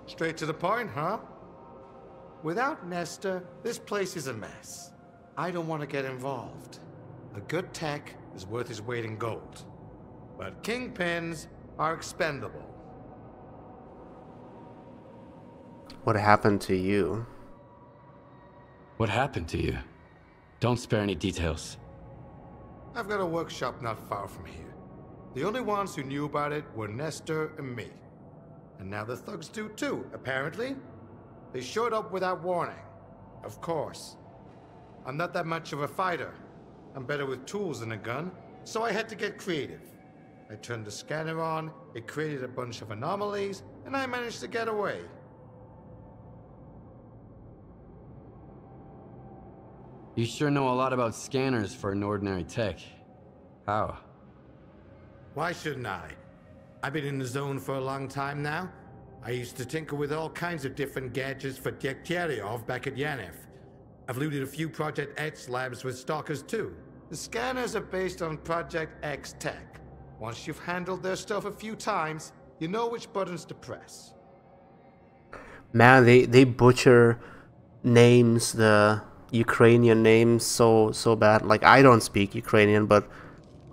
Straight to the point, huh? Without Nestor, this place is a mess. I don't want to get involved. A good tech is worth his weight in gold. But kingpins are expendable. What happened to you? What happened to you? Don't spare any details. I've got a workshop not far from here. The only ones who knew about it were Nestor and me. And now the thugs do too, apparently. They showed up without warning. Of course. I'm not that much of a fighter. I'm better with tools than a gun, so I had to get creative. I turned the scanner on, it created a bunch of anomalies, and I managed to get away. You sure know a lot about scanners for an ordinary tech. How? Why shouldn't I? I've been in the zone for a long time now. I used to tinker with all kinds of different gadgets for Diktariev back at Yaniv. I've looted a few Project X labs with Stalkers too. The scanners are based on Project X tech. Once you've handled their stuff a few times, you know which buttons to press. Man, they, they butcher names, the Ukrainian names, so so bad. Like, I don't speak Ukrainian, but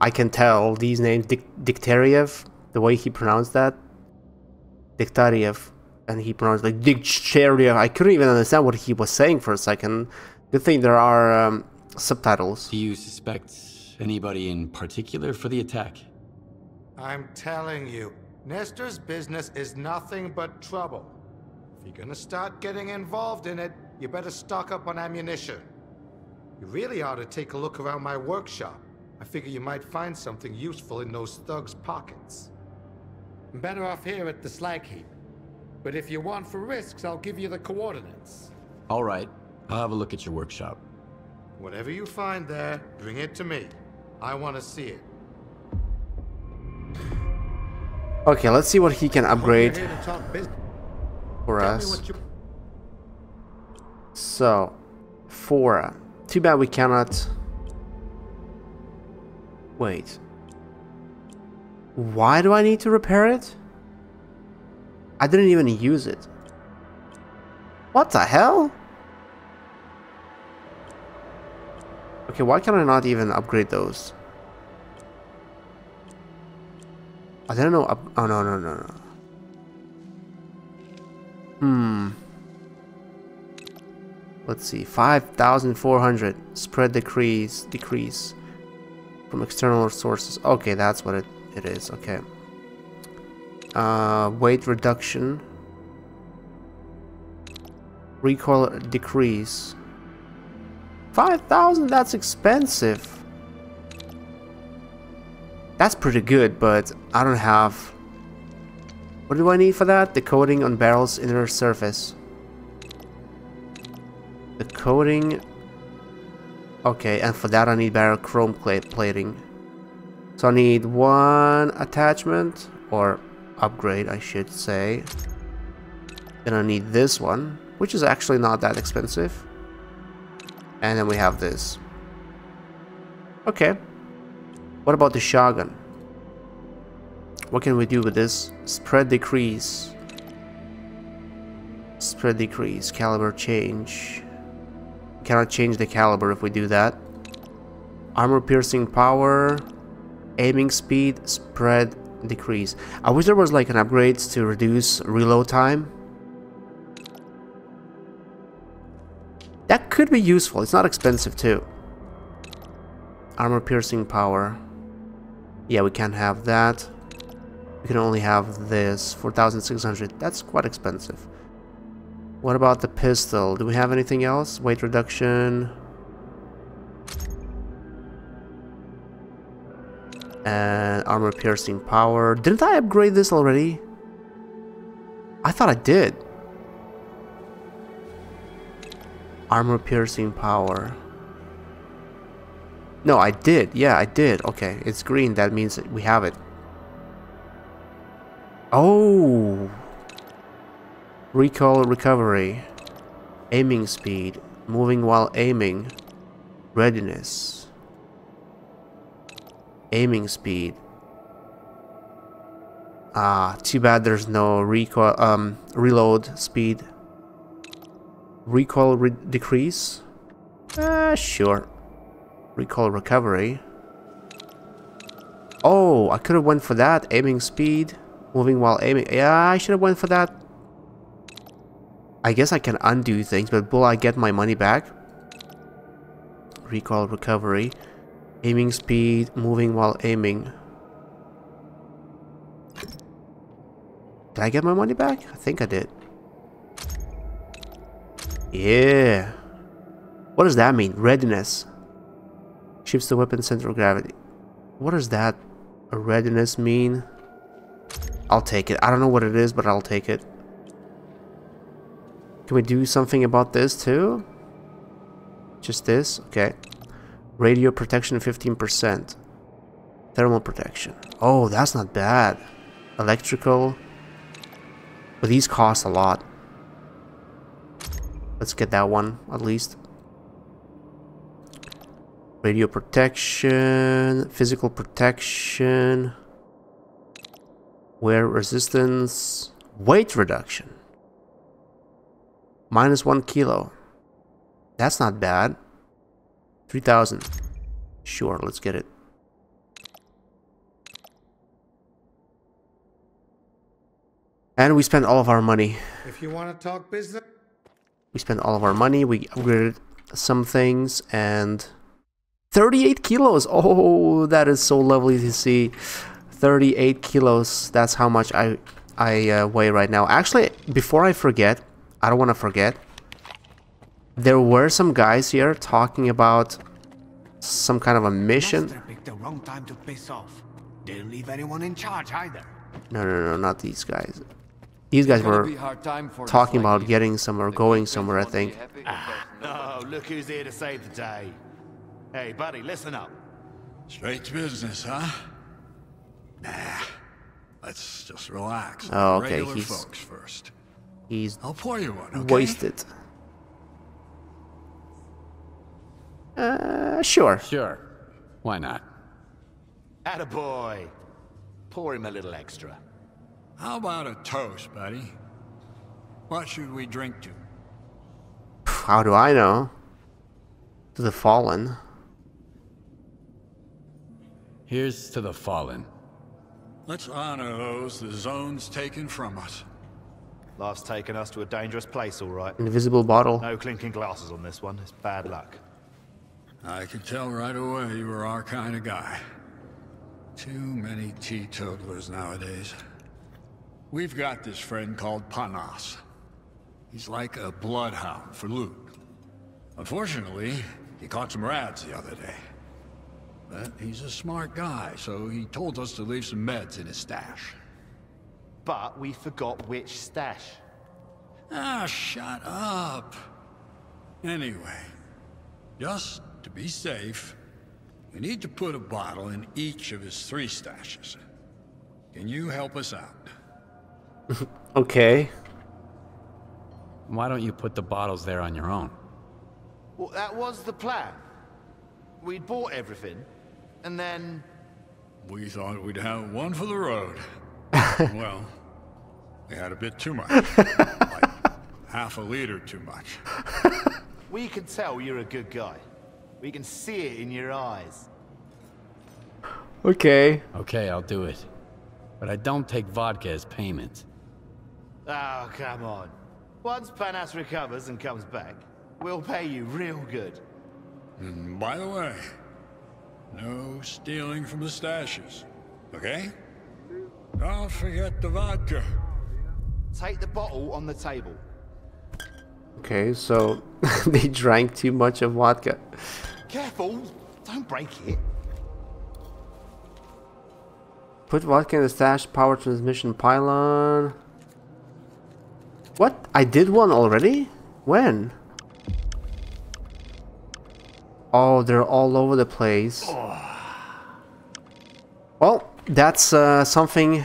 I can tell these names. Diktariev, the way he pronounced that. Diktariev, and he pronounced like Diktariev. I couldn't even understand what he was saying for a second. Good thing there are um, subtitles. Do you suspect anybody in particular for the attack? I'm telling you, Nestor's business is nothing but trouble. If you're gonna start getting involved in it, you better stock up on ammunition. You really ought to take a look around my workshop. I figure you might find something useful in those thugs' pockets. I'm better off here at the slag heap. But if you want for risks, I'll give you the coordinates. All right. I'll have a look at your workshop. Whatever you find there, bring it to me. I want to see it. Okay, let's see what he can upgrade for us. So, Fora. Too bad we cannot... Wait. Why do I need to repair it? I didn't even use it. What the hell? Okay, why can I not even upgrade those? I don't know. Up oh, no, no, no, no. Hmm. Let's see. five thousand four hundred. Spread decrease. Decrease. From external sources. Okay, that's what it is. It is, okay. Uh, weight reduction. Recoil decrease. five thousand, that's expensive. That's pretty good, but I don't have... What do I need for that? The coating on barrel's inner surface. The coating... Okay, and for that I need barrel chrome plating. So I need one attachment, or upgrade I should say. Then I need this one, which is actually not that expensive. And then we have this. Okay. What about the shotgun? What can we do with this? Spread decrease. Spread decrease. Caliber change. Cannot change the caliber if we do that. Armor piercing power. Aiming speed, spread, decrease. I wish there was like an upgrade to reduce reload time. That could be useful. It's not expensive too. Armor piercing power. Yeah, we can't have that. We can only have this. four thousand six hundred. That's quite expensive. What about the pistol? Do we have anything else? Weight reduction... and armor piercing power. Didn't I upgrade this already? I thought I did. Armor piercing power. No, I did. Yeah, I did. Okay, it's green. That means we have it. Oh! Recoil recovery. Aiming speed. Moving while aiming. Readiness. Aiming speed. Ah, too bad there's no recoil, um, reload speed. Recoil re decrease? Ah, sure. Recoil recovery. Oh, I could have went for that. Aiming speed. Moving while aiming. Yeah, I should have went for that. I guess I can undo things, but will I get my money back? Recoil recovery. Aiming speed, moving while aiming. Did I get my money back? I think I did. Yeah. What does that mean? Readiness. Shifts the weapon's center of gravity. What does that a readiness mean? I'll take it. I don't know what it is, but I'll take it. Can we do something about this too? Just this? Okay. Radio protection fifteen percent. Thermal protection. Oh, that's not bad. Electrical. But these cost a lot. Let's get that one, at least. Radio protection, physical protection, wear resistance, weight reduction. Minus one kilo. That's not bad. three thousand. Sure, let's get it. And we spent all of our money. If you want to talk business. We spent all of our money, we upgraded some things, and thirty-eight kilos! Oh, that is so lovely to see. thirty-eight kilos, that's how much I, I uh, weigh right now. Actually, before I forget, I don't want to forget, there were some guys here talking about some kind of a mission. Nestor picked the wrong time to piss off. Didn't leave anyone in charge either. No, no, no, not these guys. These guys were talking about getting somewhere, going somewhere, I think. Ah, oh, look who's here to save the day. Hey, buddy, listen up. Straight to business, huh? Nah, let's just relax. Oh, okay, regular he's... folks first. He's I'll pour you one, okay? Wasted. Uh, sure. Sure. Why not? Attaboy. Pour him a little extra. How about a toast, buddy? What should we drink to? How do I know? To the fallen. Here's to the fallen. Let's honor those the zone's taken from us. Life's taken us to a dangerous place, all right. Invisible bottle. No clinking glasses on this one. It's bad luck. I could tell right away you were our kind of guy. Too many teetotalers nowadays. We've got this friend called Panas. He's like a bloodhound for loot. Unfortunately, he caught some rats the other day. But he's a smart guy, so he told us to leave some meds in his stash. But we forgot which stash. Ah, shut up. Anyway, just to be safe, we need to put a bottle in each of his three stashes. Can you help us out? Okay. Why don't you put the bottles there on your own? Well, that was the plan. We'd bought everything, and then... we thought we'd have one for the road. Well, we had a bit too much. Like half a liter too much. We can tell you're a good guy. We can see it in your eyes. Okay. Okay, I'll do it. But I don't take vodka as payment. Oh, come on. Once Panas recovers and comes back, we'll pay you real good. And by the way, no stealing from the stashes, okay? Don't forget the vodka. Take the bottle on the table. Okay, so they drank too much of vodka. Careful, don't break it. Put vodka in the stash, power transmission pylon. What? I did one already? When? Oh, they're all over the place. Well, that's uh, something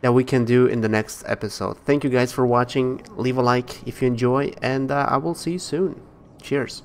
that we can do in the next episode. Thank you guys for watching. Leave a like if you enjoy, and uh, I will see you soon. Cheers.